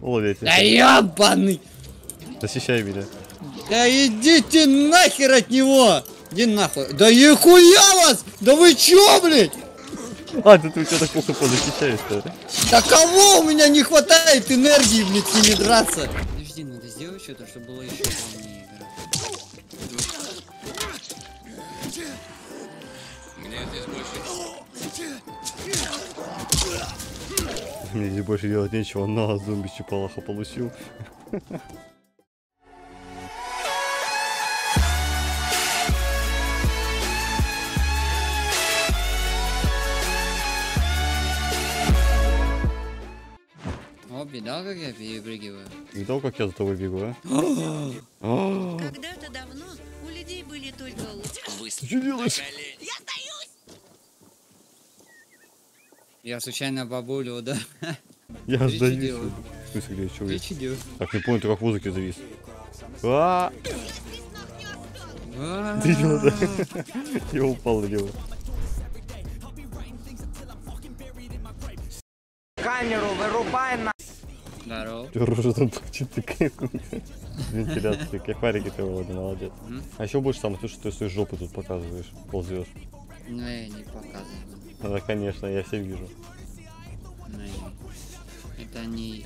Ловите. Да ебаный! Защищай меня. Да идите нахер от него! Иди нахуй! Да ехуя вас! Да вы чё, блядь? А, да ты у тебя так плохо позащищаешь-то. Да кого у меня не хватает энергии, блядь, с ними драться? Подожди, надо сделать что-то, чтобы было еще полнее игра. Мне здесь больше делать нечего, на зомби чипалаха получил. О, беда, как я перепрыгиваю. Видал, как я за тобой бегу, а? Когда-то давно у людей были только лучше. Я случайно бабулю ударил. Я сдаюсь. В смысле, где я человек? Так, не понял, ты как в музыке завис. Ты чё, да? Я упал влево. Камеру вырубай на... Здорово. Ты рожа там точит, ты кайфу. Вентиляция, кайфарики ты, Володя, молодец. А еще будешь сам, ты что свою жопу тут показываешь, ползёшь. Ну, я не показываю. Да, конечно, я все вижу. Это не...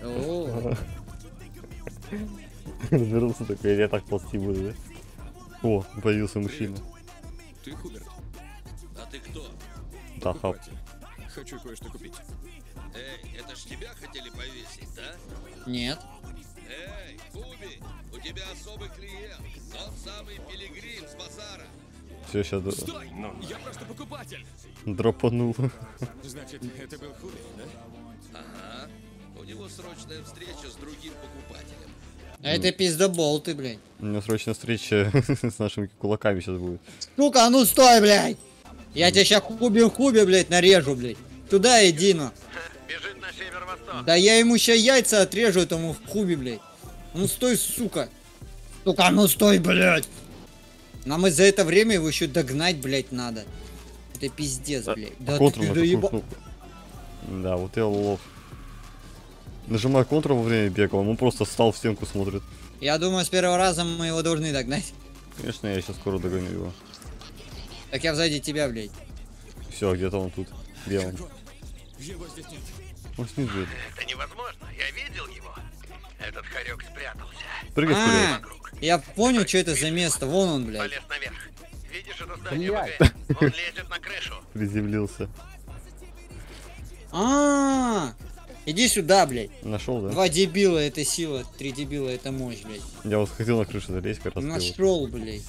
Развернулся такой, я так ползти буду, да? О, появился мужчина. Ты Хуберт? А ты кто? Да, Хаб. Хочу кое-что купить. Эй, это ж тебя хотели повесить, да? Нет. Эй, Хуби, у тебя особый клиент. Тот самый пилигрим с базара. Все, сейчас... Стой! Я просто покупатель! Дропанул. Значит, это был Хуби, да? Ага. У него срочная встреча с другим покупателем. А это пиздобол ты, блядь. У меня срочная встреча с нашими кулаками сейчас будет. Ну-ка, ну стой, блядь! Я тебя сейчас Хуби, блядь, нарежу, блядь. Туда иди, ну. Бежит на северо-восток. Да я ему сейчас яйца отрежу этому Хуби, блядь. Ну стой, сука. Ну-ка, ну стой, блядь. Нам из-за это время его еще догнать, блядь, надо. Это пиздец, блядь. Да, ты доеба... Да, вот я лов. Нажимаю Ctrl во время бега, он просто встал в стенку, смотрит. Я думаю, с первого раза мы его должны догнать. Конечно, я сейчас скоро догоню его. Так я сзади тебя, блядь. Все, где-то он тут. Где он? Его здесь нет. Он снизу. Это невозможно, я видел его. Этот хорек спрятался. Прыгай, блядь. Я понял, что это за место. Вон он, блядь. Полез наверх. Видишь это здание? Он лезет на крышу. Приземлился. А, иди сюда, блядь. Нашел, да? 2 дебила это сила, 3 дебила это мощь, блядь. Я вот хотел на крышу залезть, как раз. Нашел, блядь.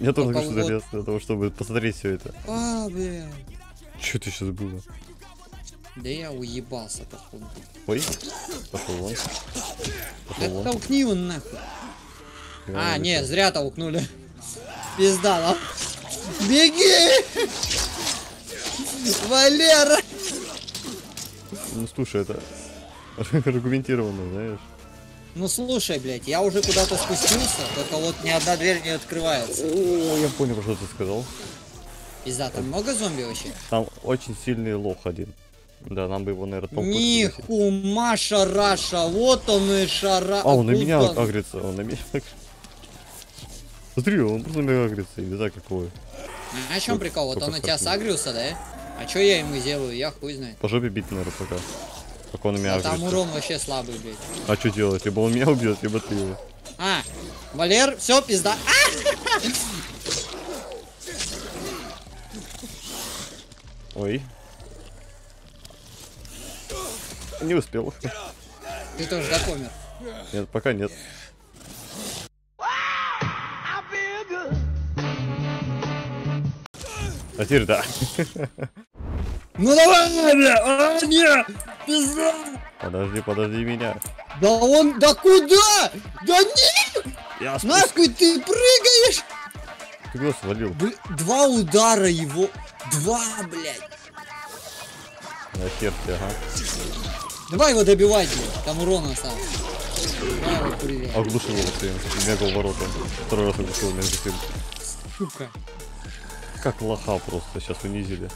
Я тоже на крышу залез для того, чтобы посмотреть все это. А, блядь. Что ты сейчас было? Да я уебался, походу. Ой, пошел вон. Толкни его нахуй. А, не, зря толкнули. Пизда, ну. Беги! Валера! Ну слушай, это аргументированно, знаешь. Ну слушай, блядь, я уже куда-то спустился, только вот ни одна дверь не открывается. О, я понял, что ты сказал. Пизда, там много зомби вообще? Там очень сильный лох один. Да, нам бы его, наверное, толкнуть. Нихума шараша, вот он и шара. А, он на меня агрится, он на меня агрится. Смотри, он просто мега агрится, и беда какой. А чем прикол? Вот он на тебя сагрился, да? А что я ему сделаю? Я хуй знает. По жопе бить, наверное, пока. Как он меня агрится. Там урон вообще слабый, блядь. А что делать? Либо он меня убьет, либо ты его. А, Валер, все, пизда. Ой. Не успел. Ты тоже запомнил? Нет, пока нет. А теперь да. Ну давай, бля! А, нет! Пизда! Подожди меня. Да он, да куда? Да нет! Нахуй ты прыгаешь? Ты куда свалил? 2 удара его. 2, блядь. На хер ты, ага. Давай его добивать, блядь. Там урон остался. Оглушил его, блин. Мегал ворота. 2-й раз оглушил меня. Сука. Как лоха просто сейчас унизили.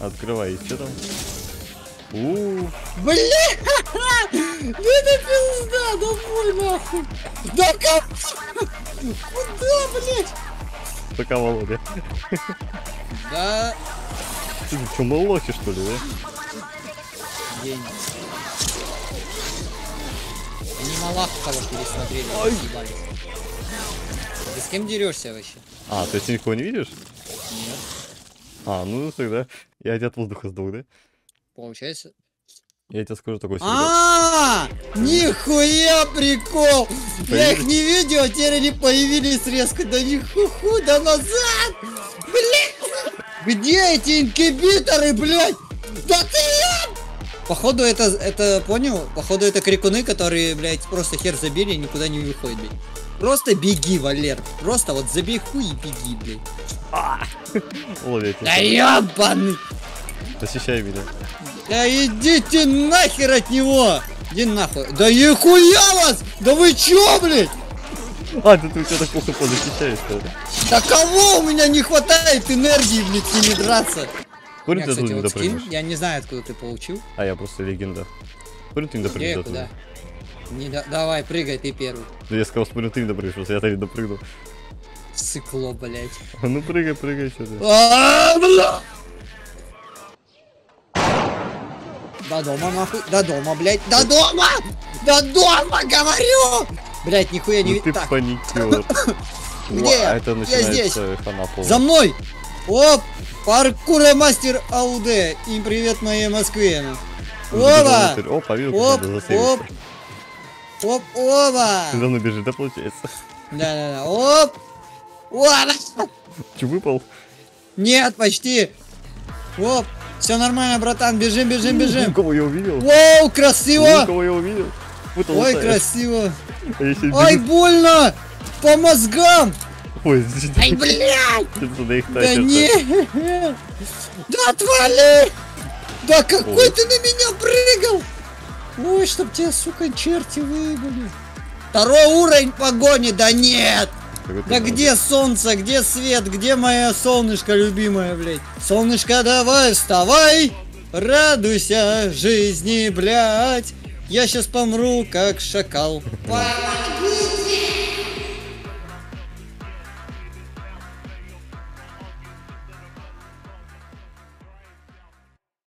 Открывай, что там? Бля! Это пизда! Домой нахуй! Да как? Куда, блядь? Пока, Володя. Да. Ты что, мы лохи, что ли, да? День. Они Малахова пересмотрели. Ой. Ты с кем дерешься вообще? А, то есть никого не видишь? Нет. А, ну тогда я тебя от воздуха сдул, да? Получается. Я тебе скажу такой секрет. А, нихуя прикол! Я их не видел, а теперь они появились резко. Да нихуху, да назад! Блин! Где эти инкибиторы, блядь? Да ты! Походу это понял? Походу это крикуны, которые, блядь, просто хер забили и никуда не выходят, блядь. Просто беги, Валер. Просто вот забей хуй и беги, блядь. Ловите. Да ёбаный! Посещай меня. Да идите нахер от него! Иди нахуй! Да нихуя вас! Да вы чё, блядь? А, да ты у тебя так плохо позащищаешь, что ли? Да кого у меня не хватает энергии, блядь, с ними драться? Курин, ты кстати, вот скин, я не знаю, откуда ты получил. А я просто легенда. Курин, ты не допрыгнул. Куда? Не до... Давай, прыгай, ты первый. Да я сказал, смотри, ты не допрыгнулся, я-то не допрыгнул. Сыкло, блядь. Ну прыгай, прыгай, что ты. Ааа, до дома, нахуй. До дома, блядь. До дома! До дома, говорю! Блядь, нихуя не видно. Ты паникер. Где я? Я здесь. За мной! Оп! Паркура мастер АУД. Им привет моей Москве. Опа! Оп! Оп! Оп! Опа! Ты за мной бежишь, да, получается? Да-да-да. Оп! Опа! Че, выпал? Нет, почти. Оп! Все нормально, братан, бежим, бежим, бежим. Кого я увидел? Воу, красиво! Кого я увидел? Ой, красиво! Ай, больно! По мозгам! Ой, ай, блядь! Да не! Да отвали! Да какой ты на меня прыгал! Ой, чтоб тебя, сука, черти выебали! Второй уровень погони, да нет! Да где солнце, где свет, где моя солнышко любимая, блядь? Солнышко, давай, вставай, радуйся жизни, блядь. Я сейчас помру, как шакал.